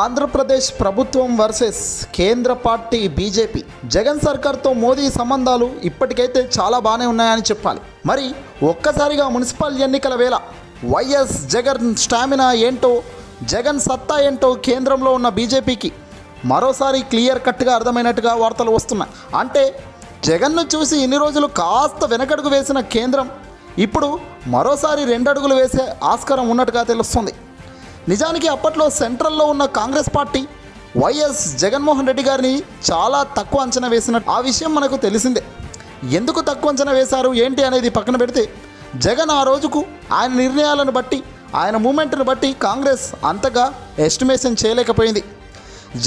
ఆంధ్రప్రదేశ్ ప్రభుత్వం వర్సెస్ కేంద్ర party BJP Jagan సర్కార్ తో మోదీ సంబంధాలు ఇప్పటికైతే చాలా బానే ఉన్నాయని చెప్పాలి। మరి ఒక్కసారిగా మున్సిపల్ ఎన్నికల వేళ వైఎస్ జగన్ స్టామినా ఏంటో, జగన్ సత్తా ఏంటో కేంద్రంలో ఉన్న బీజేపీకి మరోసారి క్లియర్ కట్గా అర్థమైనట్టుగా వార్తలు వస్తున్నాయి। అంటే జగన్ను చూసి ఇన్ని రోజులు కాస్త వెనకడుగు వేసిన కేంద్రం ఇప్పుడు మరోసారి రెండడుగులు వేసే ఆస్కారం ఉన్నట్టుగా తెలుస్తుంది। నిజానికి అప్పట్లో సెంట్రల్లో ఉన్న కాంగ్రెస్ పార్టీ వైఎస్ జగన్మోహన్ రెడ్డి గారిని చాలా తక్కువ అంచనా వేసినట్టు ఆ విషయం మనకు తెలిసిందే। ఎందుకు తక్కువ అంచనా వేశారు ఏంటి అనేది పక్కన పెడితే, జగన్ ఆ రోజుకు ఆయన నిర్ణయాలను బట్టి, ఆయన మూమెంట్ను బట్టి కాంగ్రెస్ అంతగా ఎస్టిమేషన్ చేయలేకపోయింది।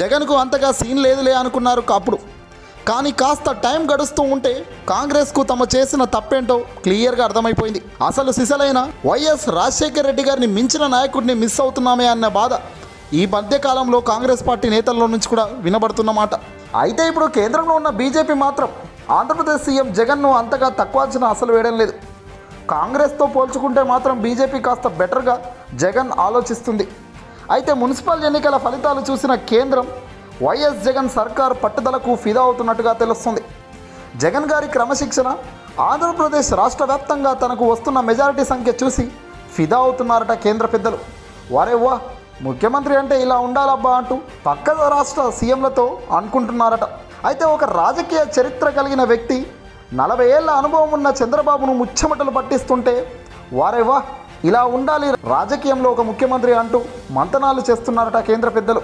జగన్కు అంతగా సీన్ లేదులే అనుకున్నారు అప్పుడు। కానీ కాస్త టైం గడుస్తూ ఉంటే కాంగ్రెస్కు తమ చేసిన తప్పేంటో క్లియర్గా అర్థమైపోయింది। అసలు సిసలైన వైఎస్ రాజశేఖర రెడ్డి గారిని మించిన నాయకుడిని మిస్ అవుతున్నామే అన్న బాధ ఈ మధ్యకాలంలో కాంగ్రెస్ పార్టీ నేతల్లో నుంచి కూడా వినబడుతున్నమాట। అయితే ఇప్పుడు కేంద్రంలో ఉన్న బీజేపీ మాత్రం ఆంధ్రప్రదేశ్ సీఎం జగన్ను అంతగా తక్కువ అంచనా అసలు వేయడం లేదు। కాంగ్రెస్తో పోల్చుకుంటే మాత్రం బీజేపీ కాస్త బెటర్గా జగన్ ఆలోచిస్తుంది। అయితే మున్సిపల్ ఎన్నికల ఫలితాలు చూసిన కేంద్రం వైఎస్ జగన్ సర్కార్ పట్టుదలకు ఫిదా అవుతున్నట్టుగా తెలుస్తుంది। జగన్ గారి క్రమశిక్షణ, ఆంధ్రప్రదేశ్ రాష్ట్ర వ్యాప్తంగా తనకు వస్తున్న మెజారిటీ సంఖ్య చూసి ఫిదా అవుతున్నారట కేంద్ర పెద్దలు। వారే వా, ముఖ్యమంత్రి అంటే ఇలా ఉండాలబ్బా అంటూ పక్క రాష్ట్ర సీఎంలతో అనుకుంటున్నారట। అయితే ఒక రాజకీయ చరిత్ర కలిగిన వ్యక్తి, 40 ఏళ్ల అనుభవం ఉన్న చంద్రబాబును ముచ్చమటలు పట్టిస్తుంటే వారే వా, ఇలా ఉండాలి రాజకీయంలో ఒక ముఖ్యమంత్రి అంటూ మంతనాలు చేస్తున్నారట కేంద్ర పెద్దలు।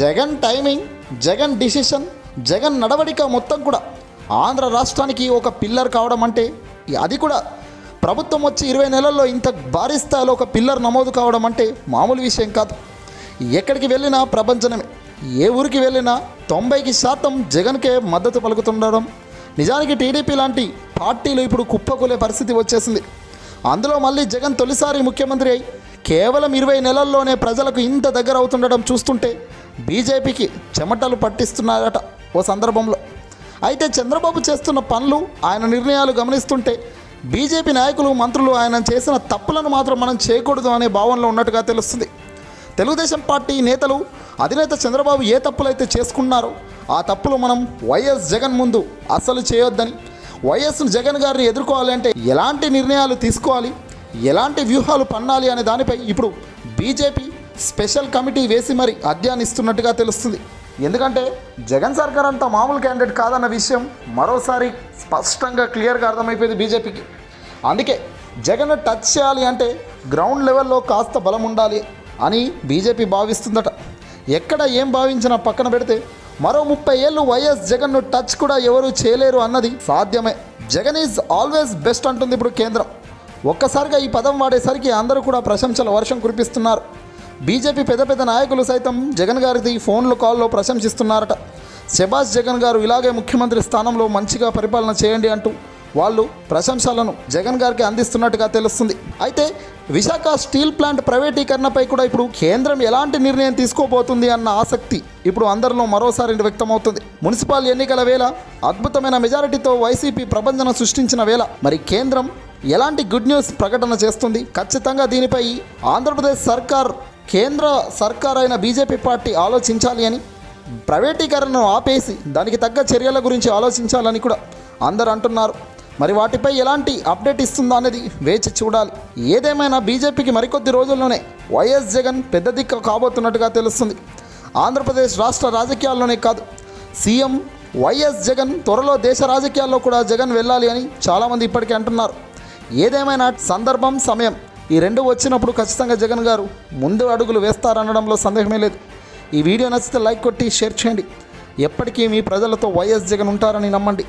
జగన్ టైమింగ్, జగన్ డిసిషన్, జగన్ నడవడిక మొత్తం కూడా ఆంధ్ర రాష్ట్రానికి ఒక పిల్లర్ కావడం, అంటే అది కూడా ప్రభుత్వం వచ్చి 20 నెలల్లో ఇంత భారీ స్థాయిలో ఒక పిల్లర్ నమోదు కావడం అంటే మామూలు విషయం కాదు। ఎక్కడికి వెళ్ళినా ప్రపంచమే, ఏ ఊరికి వెళ్ళినా 90% జగన్కే మద్దతు పలుకుతుండడం, నిజానికి టీడీపీ లాంటి పార్టీలు ఇప్పుడు కుప్పకూలే పరిస్థితి వచ్చేసింది। అందులో మళ్ళీ జగన్ తొలిసారి ముఖ్యమంత్రి అయి కేవలం 20 నెలల్లోనే ప్రజలకు ఇంత దగ్గర అవుతుండడం చూస్తుంటే బీజేపీకి చెమటలు పట్టిస్తున్నారట ఓ సందర్భంలో। అయితే చంద్రబాబు చేస్తున్న పనులు, ఆయన నిర్ణయాలు గమనిస్తుంటే బీజేపీ నాయకులు, మంత్రులు ఆయన చేసిన తప్పులను మాత్రం మనం చేయకూడదు అనే భావనలో ఉన్నట్టుగా తెలుస్తుంది। తెలుగుదేశం పార్టీ నేతలు, అధినేత చంద్రబాబు ఏ తప్పులైతే చేసుకున్నారో ఆ తప్పులు మనం వైఎస్ జగన్ ముందు అసలు చేయొద్దని, వైఎస్ జగన్ గారిని ఎదుర్కోవాలంటే ఎలాంటి నిర్ణయాలు తీసుకోవాలి, ఎలాంటి వ్యూహాలు పన్నాలి అనే దానిపై ఇప్పుడు బీజేపీ స్పెషల్ కమిటీ వేసి మరి అధ్యయనిస్తున్నట్టుగా తెలుస్తుంది। ఎందుకంటే జగన్ సర్కార్ అంతా మామూలు క్యాండిడేట్ కాదన్న విషయం మరోసారి స్పష్టంగా క్లియర్గా అర్థమైపోయింది బీజేపీకి। అందుకే జగన్ టచ్ చేయాలి అంటే గ్రౌండ్ లెవెల్లో కాస్త బలం ఉండాలి అని బీజేపీ భావిస్తుందట। ఎక్కడ ఏం భావించినా పక్కన పెడితే మరో 30 ఏళ్ళు వైఎస్ జగన్ను టచ్ కూడా ఎవరు చేయలేరు అన్నది సాధ్యమే। జగన్ ఈజ్ ఆల్వేస్ బెస్ట్ అంటుంది ఇప్పుడు కేంద్రం। ఒక్కసారిగా ఈ పదం వాడేసరికి అందరూ కూడా ప్రశంసల వర్షం కురిపిస్తున్నారు। బీజేపీ పెద్ద పెద్ద నాయకులు సైతం జగన్ గారిది ఫోన్లు, కాల్లో ప్రశంసిస్తున్నారట। శబాష్ జగన్ గారు ఇలాగే ముఖ్యమంత్రి స్థానంలో మంచిగా పరిపాలన చేయండి అంటూ వాళ్ళు ప్రశంసలను జగన్ గారికి అందిస్తున్నట్టుగా తెలుస్తుంది। అయితే విశాఖ స్టీల్ ప్లాంట్ ప్రైవేటీకరణపై కూడా ఇప్పుడు కేంద్రం ఎలాంటి నిర్ణయం తీసుకోబోతుంది అన్న ఆసక్తి ఇప్పుడు అందరిలో మరోసారి వ్యక్తమవుతుంది। మున్సిపల్ ఎన్నికల వేళ అద్భుతమైన మెజారిటీతో వైసీపీ ప్రబంధన సృష్టించిన వేళ మరి కేంద్రం ఎలాంటి గుడ్ న్యూస్ ప్రకటన చేస్తుంది? ఖచ్చితంగా దీనిపై ఆంధ్రప్రదేశ్ సర్కార్, కేంద్ర సర్కార్ అయిన బీజేపీ పార్టీ ఆలోచించాలి అని, ప్రైవేటీకరణను ఆపేసి దానికి తగ్గ చర్యల గురించి ఆలోచించాలని కూడా అందరు అంటున్నారు। మరి వాటిపై ఎలాంటి అప్డేట్ ఇస్తుందా అనేది వేచి చూడాలి। ఏదేమైనా బీజేపీకి మరికొద్ది రోజుల్లోనే వైఎస్ జగన్ పెద్ద దిక్కు కాబోతున్నట్టుగా తెలుస్తుంది। ఆంధ్రప్రదేశ్ రాష్ట్ర రాజకీయాల్లోనే కాదు, సీఎం వైఎస్ జగన్ త్వరలో దేశ రాజకీయాల్లో కూడా జగన్ వెళ్ళాలి అని చాలామంది ఇప్పటికే అంటున్నారు। ఏదేమైనా సందర్భం, సమయం ఈ రెండు వచ్చినప్పుడు ఖచ్చితంగా జగన్ గారు ముందు అడుగులు వేస్తారనడంలో సందేహమే లేదు। ఈ వీడియో నచ్చితే లైక్ కొట్టి షేర్ చేయండి। ఎప్పటికీ మీ ప్రజలతో వైఎస్ జగన్ ఉంటారని నమ్మండి।